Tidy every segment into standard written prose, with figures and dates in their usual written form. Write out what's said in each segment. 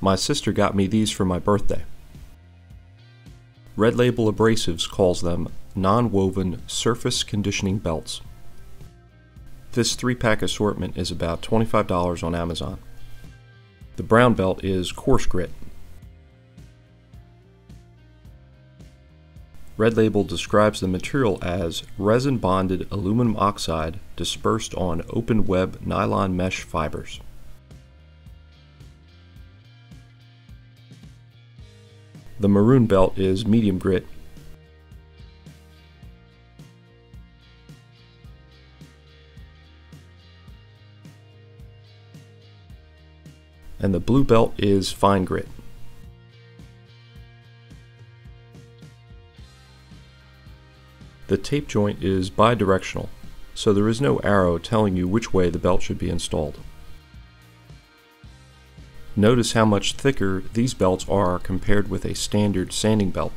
My sister got me these for my birthday. Red Label Abrasives calls them non-woven surface conditioning belts. This 3-pack assortment is about $25 on Amazon. The brown belt is coarse grit. Red Label describes the material as resin-bonded aluminum oxide dispersed on open web nylon mesh fibers. The maroon belt is medium grit. And the blue belt is fine grit. The tape joint is bidirectional, so there is no arrow telling you which way the belt should be installed. Notice how much thicker these belts are compared with a standard sanding belt.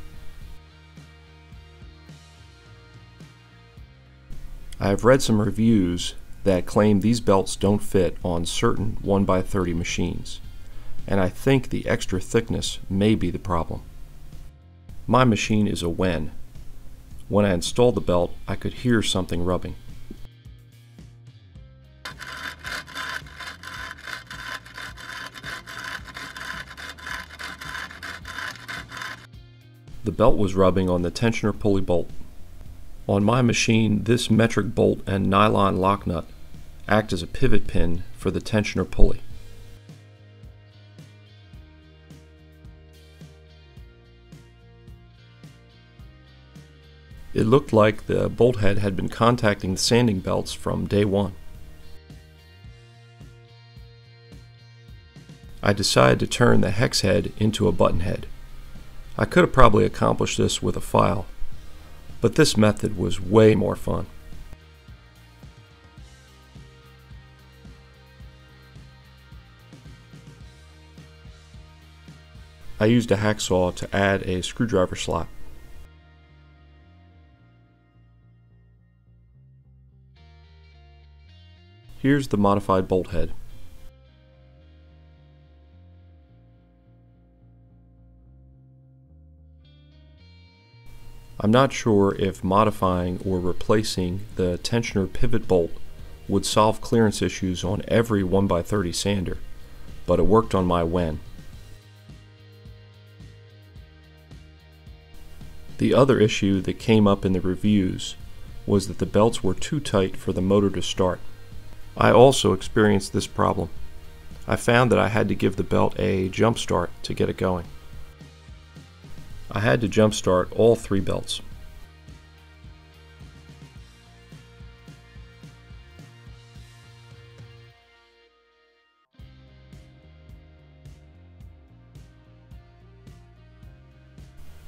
I have read some reviews that claim these belts don't fit on certain 1x30 machines, and I think the extra thickness may be the problem. My machine is a Wen. When I installed the belt, I could hear something rubbing. The belt was rubbing on the tensioner pulley bolt. On my machine, this metric bolt and nylon lock nut act as a pivot pin for the tensioner pulley. It looked like the bolt head had been contacting the sanding belts from day one. I decided to turn the hex head into a button head. I could have probably accomplished this with a file, but this method was way more fun. I used a hacksaw to add a screwdriver slot. Here's the modified bolt head. I'm not sure if modifying or replacing the tensioner pivot bolt would solve clearance issues on every 1x30 sander, but it worked on my Wen. The other issue that came up in the reviews was that the belts were too tight for the motor to start. I also experienced this problem. I found that I had to give the belt a jump start to get it going. I had to jump start all 3 belts.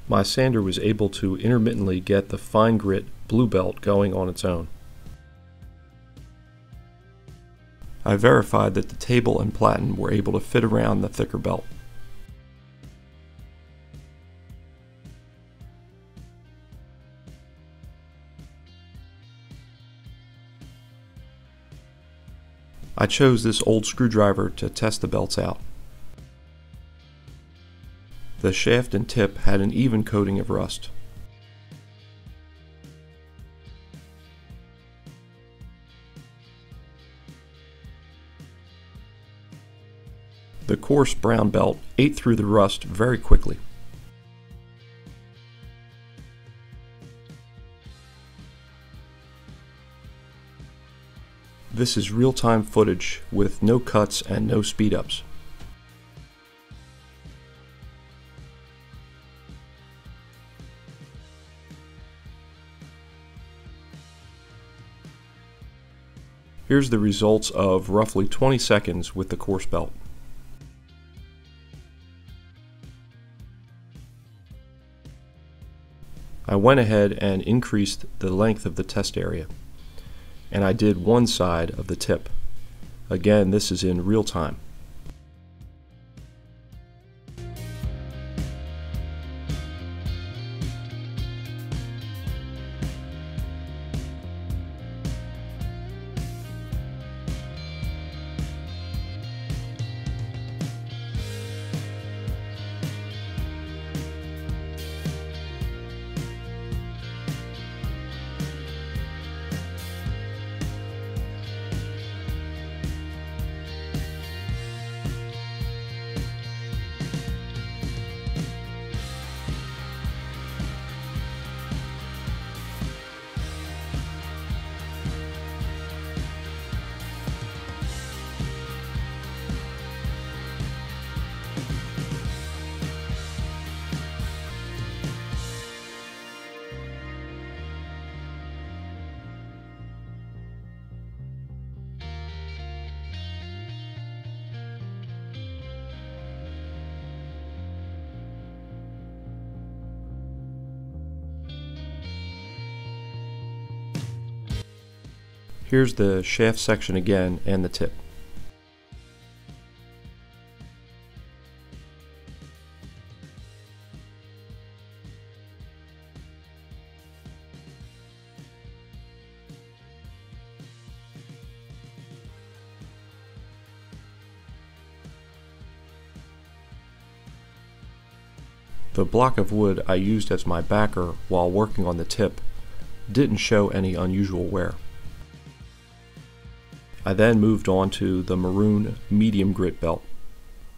My sander was able to intermittently get the fine grit blue belt going on its own. I verified that the table and platen were able to fit around the thicker belt. I chose this old screwdriver to test the belts out. The shaft and tip had an even coating of rust. The coarse brown belt ate through the rust very quickly. This is real-time footage with no cuts and no speed-ups. Here's the results of roughly 20 seconds with the coarse belt. I went ahead and increased the length of the test area, and I did one side of the tip. Again, this is in real time. Here's the shaft section again and the tip. The block of wood I used as my backer while working on the tip didn't show any unusual wear. I then moved on to the maroon medium grit belt.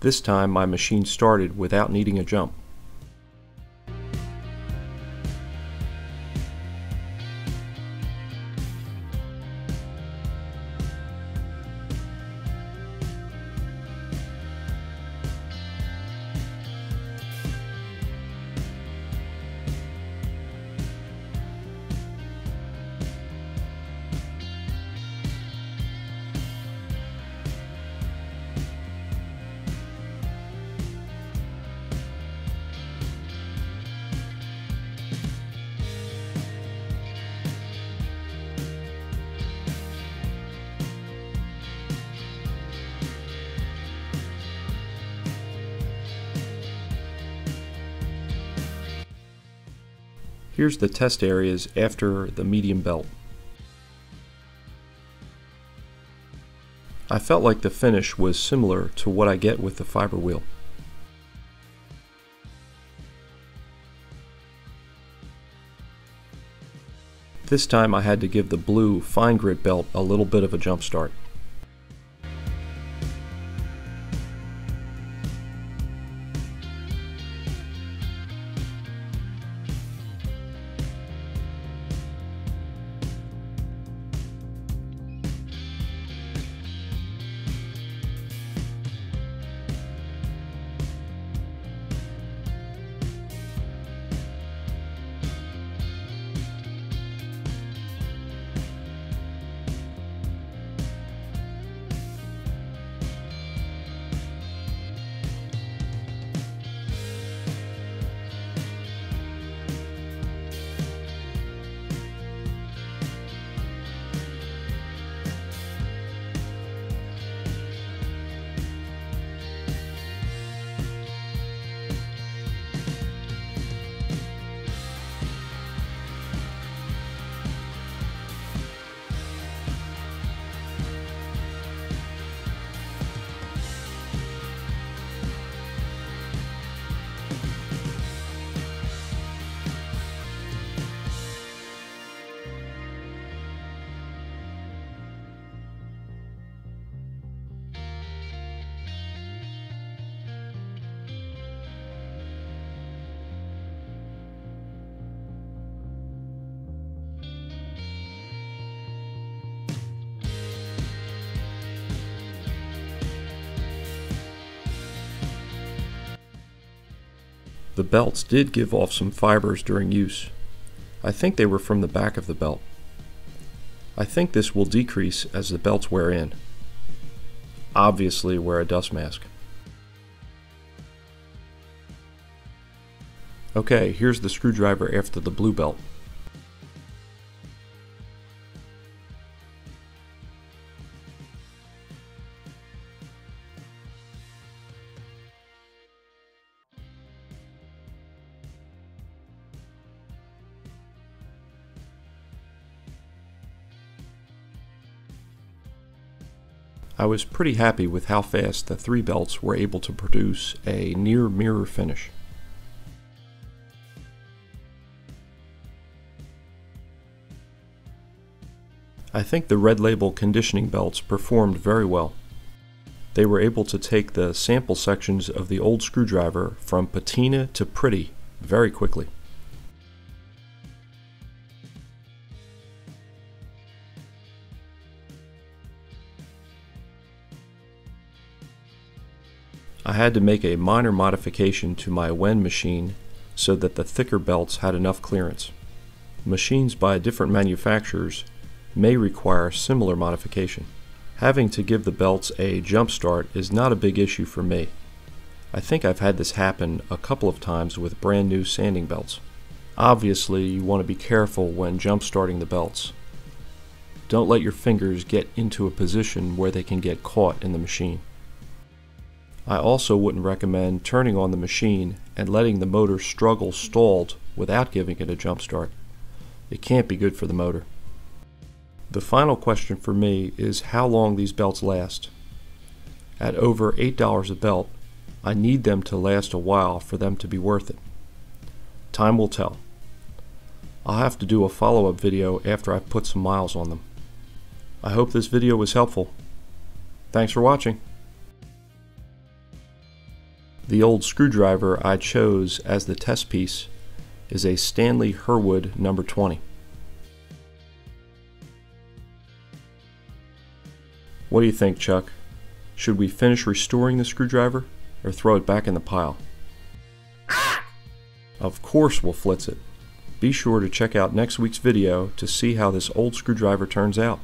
This time my machine started without needing a jump. Here's the test areas after the medium belt. I felt like the finish was similar to what I get with the fiber wheel. This time I had to give the blue fine grit belt a little bit of a jump start. The belts did give off some fibers during use. I think they were from the back of the belt. I think this will decrease as the belts wear in. Obviously, wear a dust mask. Okay, here's the screwdriver after the blue belt. I was pretty happy with how fast the three belts were able to produce a near mirror finish. I think the Red Label conditioning belts performed very well. They were able to take the sample sections of the old screwdriver from patina to pretty very quickly. I had to make a minor modification to my Wen machine so that the thicker belts had enough clearance. Machines by different manufacturers may require similar modification. Having to give the belts a jump start is not a big issue for me. I think I've had this happen a couple of times with brand new sanding belts. Obviously, you want to be careful when jump starting the belts. Don't let your fingers get into a position where they can get caught in the machine. I also wouldn't recommend turning on the machine and letting the motor struggle stalled without giving it a jump start. It can't be good for the motor. The final question for me is how long these belts last. At over $8 a belt, I need them to last a while for them to be worth it. Time will tell. I'll have to do a follow-up video after I put some miles on them. I hope this video was helpful. Thanks for watching. The old screwdriver I chose as the test piece is a Stanley Herwood number 20. What do you think, Chuck? Should we finish restoring the screwdriver or throw it back in the pile? Of course we'll flitz it. Be sure to check out next week's video to see how this old screwdriver turns out.